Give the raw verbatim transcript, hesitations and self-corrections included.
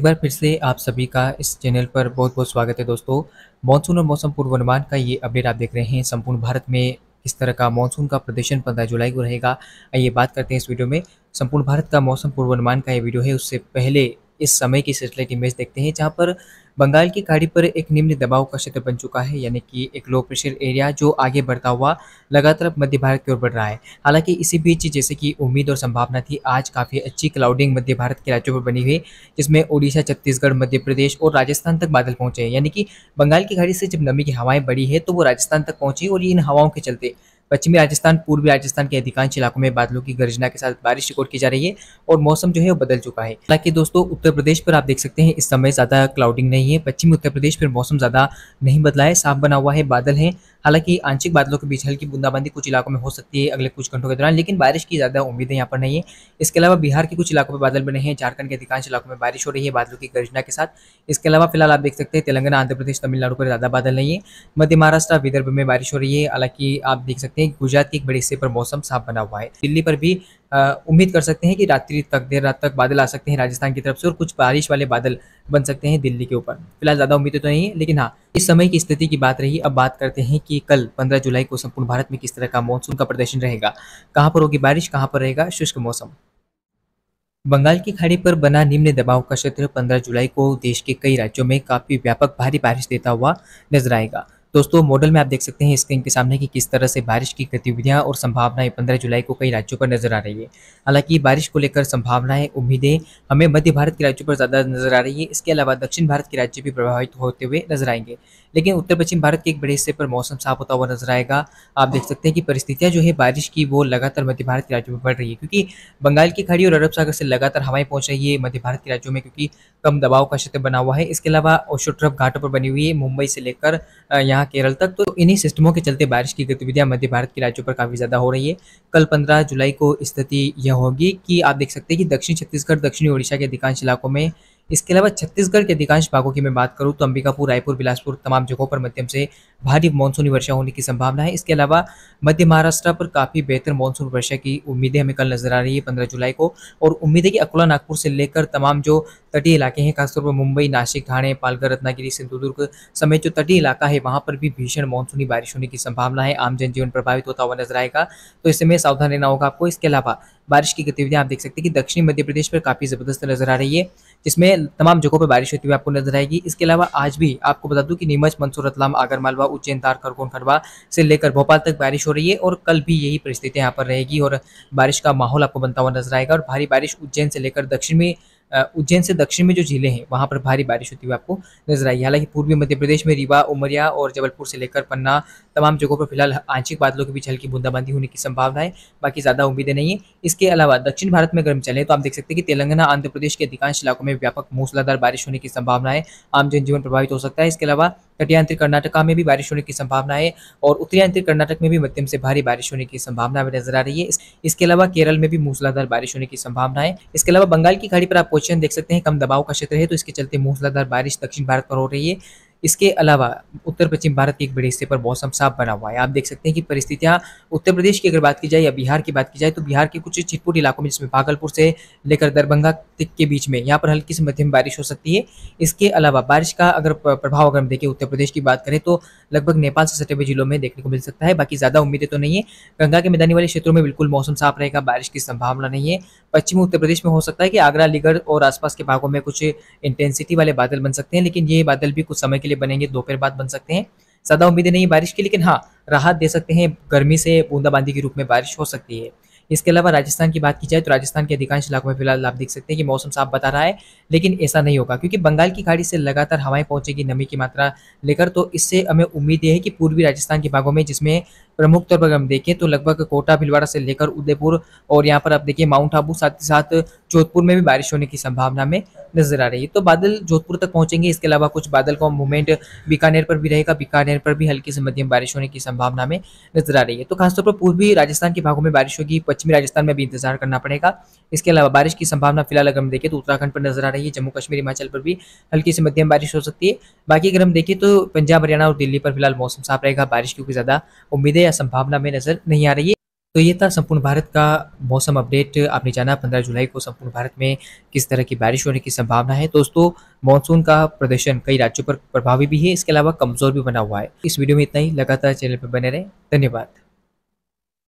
एक बार फिर से आप सभी का इस चैनल पर बहुत बहुत स्वागत है दोस्तों। मॉनसून और मौसम पूर्वानुमान का ये अपडेट आप देख रहे हैं। संपूर्ण भारत में किस तरह का मॉनसून का प्रदर्शन पंद्रह जुलाई को रहेगा, आइए बात करते हैं इस वीडियो में। संपूर्ण भारत का मौसम पूर्वानुमान का ये वीडियो है। उससे पहले इस समय की सैटेलाइट इमेज देखते हैं, जहाँ पर बंगाल की खाड़ी पर एक निम्न दबाव का क्षेत्र बन चुका है, यानी कि एक लो प्रेशर एरिया जो आगे बढ़ता हुआ लगातार मध्य भारत की ओर बढ़ रहा है। हालांकि इसी बीच जैसे कि उम्मीद और संभावना थी, आज काफ़ी अच्छी क्लाउडिंग मध्य भारत के राज्यों पर बनी हुई, जिसमें ओडिशा, छत्तीसगढ़, मध्य प्रदेश और राजस्थान तक बादल पहुंचे। यानी कि बंगाल की खाड़ी से जब नमी की हवाएं बढ़ी है तो वो राजस्थान तक पहुंची और इन हवाओं के चलते पश्चिमी राजस्थान, पूर्वी राजस्थान के अधिकांश इलाकों में बादलों की गर्जना के साथ बारिश रिकॉर्ड की जा रही है और मौसम जो है वो बदल चुका है। हालांकि दोस्तों उत्तर प्रदेश पर आप देख सकते हैं इस समय ज़्यादा क्लाउडिंग नहीं है। पश्चिमी उत्तर प्रदेश पर मौसम ज़्यादा नहीं बदला है, साफ बना हुआ है, बादल हैं। हालांकि आंशिक बादलों के बीच हल्की बूंदाबांदी कुछ इलाकों में हो सकती है अगले कुछ घंटों के दौरान, लेकिन बारिश की ज़्यादा उम्मीदें यहाँ पर नहीं है। इसके अलावा बिहार के कुछ इलाकों में बादल बने हैं, झारखंड के अधिकांश इलाकों में बारिश हो रही है बादलों की गर्जना के साथ। इसके अलावा फिलहाल आप देख सकते हैं तेलंगाना, आंध्र प्रदेश, तमिलनाडु पर ज़्यादा बादल नहीं है। मध्य महाराष्ट्र, विदर्भ में बारिश हो रही है। हालांकि आप देख सकते हैं गुजरात के एक बड़े हिस्से पर मौसम साफ बना हुआ है। दिल्ली पर भी आ, उम्मीद कर सकते हैं कि रात्रि तक, देर रात तक बादल आ सकते हैं राजस्थान की तरफ से और कुछ बारिश वाले बादल बन सकते हैं दिल्ली के ऊपर। फिलहाल ज़्यादा उम्मीदें तो नहीं है, लेकिन हाँ इस समय की स्थिति की बात रही। अब बात करते हैं कि कल पंद्रह जुलाई को संपूर्ण भारत में किस तरह का मॉनसून का प्रदर्शन रहेगा, कहाँ पर होगी बारिश, कहाँ पर रहेगा शुष्क मौसम। बंगाल की खाड़ी पर बना निम्न दबाव का क्षेत्र पंद्रह जुलाई को देश के कई राज्यों में काफ़ी व्यापक भारी बारिश देता हुआ नजर आएगा। दोस्तों मॉडल में आप देख सकते हैं स्क्रीन के सामने कि किस तरह से बारिश की गतिविधियां और संभावनाएं पंद्रह जुलाई को कई राज्यों पर नजर आ रही है। हालांकि बारिश को लेकर संभावनाएं, उम्मीदें हमें मध्य भारत के राज्यों पर ज़्यादा नजर आ रही है। इसके अलावा दक्षिण भारत के राज्य भी प्रभावित होते हुए नजर आएंगे, लेकिन उत्तर पश्चिम भारत के एक बड़े हिस्से पर मौसम साफ होता हुआ नजर आएगा। आप देख सकते हैं कि परिस्थितियाँ जो है बारिश की वो लगातार मध्य भारत के राज्यों में बढ़ रही है, क्योंकि बंगाल की खाड़ी और अरब सागर से लगातार हवाएं पहुँच रही है मध्य भारत के राज्यों में, क्योंकि कम दबाव का क्षेत्र बना हुआ है। इसके अलावा ओशोट्रफ घाटों पर बनी हुई है मुंबई से लेकर यहाँ केरल तक। तो इन्हीं सिस्टमों के चलते बारिश की गतिविधियां मध्य भारत के राज्यों पर काफ़ी ज़्यादा हो रही है। कल पंद्रह जुलाई को स्थिति यह होगी कि आप देख सकते हैं कि दक्षिण छत्तीसगढ़, दक्षिणी ओडिशा के अधिकांश इलाकों में, इसके अलावा छत्तीसगढ़ के अधिकांश भागों की मैं बात करूं तो अंबिकापुर, रायपुर, बिलासपुर तमाम जगहों पर मध्यम से भारी मानसूनी वर्षा होने की संभावना है। इसके अलावा मध्य महाराष्ट्र पर काफ़ी बेहतर मानसून वर्षा की उम्मीदें हमें कल नजर आ रही है पंद्रह जुलाई को। और उम्मीद है कि अकोला, नागपुर से लेकर तमाम जो तटीय इलाके हैं, खासतौर पर मुंबई, नासिक, ठाणे, पालघर, रत्नागिरी, सिंधुदुर्ग समेत जो तटीय इलाका है वहाँ पर भी भीषण मानसूनी बारिश होने की संभावना है। आम जनजीवन प्रभावित होता हुआ नजर आएगा, तो इस समय सावधान रहना होगा आपको। इसके अलावा बारिश की गतिविधियां आप देख सकते हैं कि दक्षिणी मध्य प्रदेश पर काफ़ी ज़बरदस्त नजर आ रही है, जिसमें तमाम जगहों पर बारिश होती हुई आपको नजर आएगी। इसके अलावा आज भी आपको बता दूं कि नीमच, मंदसौर, रतलाम, आगरमालवा, उज्जैन, धार, खरगोन, खंडवा से लेकर भोपाल तक बारिश हो रही है और कल भी यही परिस्थिति यहाँ पर रहेगी और बारिश का माहौल आपको बनता हुआ नजर आएगा। और भारी बारिश उज्जैन से लेकर दक्षिण में उज्जैन से दक्षिण में जो जिले हैं वहाँ पर भारी बारिश होती हुई आपको नजर आई। हालांकि पूर्वी मध्य प्रदेश में रीवा, उमरिया और जबलपुर से लेकर पन्ना तमाम जगहों पर फिलहाल आंशिक बादलों के बीच हल्की बूंदाबांदी होने की संभावना है, बाकी ज़्यादा उम्मीदें नहीं है। इसके अलावा दक्षिण भारत में अगर हम चलें तो आप देख सकते हैं कि तेलंगाना, आंध्र प्रदेश के अधिकांश इलाकों में व्यापक मूसलाधार बारिश होने की संभावना है। आम जनजीवन प्रभावित हो सकता है। इसके अलावा तटीयांत्रिक कर्नाटका में भी बारिश होने की संभावना है और उत्तरी आंतरिक कर्नाटक में भी मध्यम से भारी बारिश होने की संभावना हमें नजर आ रही है। इसके अलावा केरल में भी मूसलाधार बारिश होने की संभावना है। इसके अलावा बंगाल की खाड़ी पर आप क्वेश्चन देख सकते हैं कम दबाव का क्षेत्र है, तो इसके चलते मूसलाधार बारिश दक्षिण भारत पर हो रही है। इसके अलावा उत्तर पश्चिम भारत के एक बड़े हिस्से पर मौसम साफ बना हुआ है। आप देख सकते हैं कि परिस्थितियां उत्तर प्रदेश की अगर बात की जाए या बिहार की बात की जाए तो बिहार के कुछ छिटपुट इलाकों में, जिसमें भागलपुर से लेकर दरभंगा तक के बीच में, यहाँ पर हल्की से मध्यम बारिश हो सकती है। इसके अलावा बारिश का अगर प्रभाव अगर हम देखें उत्तर प्रदेश की बात करें तो लगभग नेपाल से सटे हुए जिलों में देखने को मिल सकता है, बाकी ज़्यादा उम्मीदें तो नहीं है। गंगा के मैदानी वाले क्षेत्रों में बिल्कुल मौसम साफ रहेगा, बारिश की संभावना नहीं है। पश्चिमी उत्तर प्रदेश में हो सकता है कि आगरा, अलीगढ़ और आसपास के भागों में कुछ इंटेंसिटी वाले बादल बन सकते हैं, लेकिन ये बादल भी कुछ समय के लिए बनेंगे, दोपहर बाद बन सकते हैं। ज्यादा उम्मीदें नहीं बारिश की, लेकिन हाँ राहत दे सकते हैं, गर्मी से बूंदाबांदी के रूप में बारिश हो सकती है। इसके अलावा राजस्थान की बात की जाए तो राजस्थान के अधिकांश इलाकों में फिलहाल आप देख सकते हैं कि मौसम साफ बता रहा है, लेकिन ऐसा नहीं होगा क्योंकि बंगाल की खाड़ी से लगातार हवाएं पहुंचेगी नमी की मात्रा लेकर, तो इससे हमें उम्मीद है कि पूर्वी राजस्थान के भागों में, जिसमें प्रमुख तौर पर हम देखें तो लगभग कोटा, भीलवाड़ा से लेकर उदयपुर और यहाँ पर आप देखिए माउंट आबू, साथ ही साथ जोधपुर में भी बारिश होने की संभावना में नजर आ रही है। तो बादल जोधपुर तक पहुँचेंगे। इसके अलावा कुछ बादल का मूवमेंट बीकानेर पर भी रहेगा, बीकानेर पर भी हल्की से मध्यम बारिश होने की संभावना में नजर आ रही है। तो खासतौर पर पूर्वी राजस्थान के भागों में बारिश होगी, पश्चिमी राजस्थान में भी इंतजार करना पड़ेगा। इसके अलावा बारिश की संभावना फिलहाल अगर हम देखें तो उत्तराखंड पर नजर आ रही है, जम्मू कश्मीर, हिमाचल पर भी हल्की से मध्यम बारिश हो सकती है। बाकी अगर हम देखें तो पंजाब, हरियाणा और दिल्ली पर फिलहाल मौसम साफ रहेगा, बारिश क्योंकि ज़्यादा उम्मीदें या संभावना में नजर नहीं आ रही है। तो ये था संपूर्ण भारत का मौसम अपडेट। आपने जाना पंद्रह जुलाई को संपूर्ण भारत में किस तरह की बारिश होने की संभावना है। दोस्तों मानसून का प्रदर्शन कई राज्यों पर प्रभावी भी है, इसके अलावा कमजोर भी बना हुआ है। इस वीडियो में इतना ही। लगातार चैनल पर बने रहें। धन्यवाद।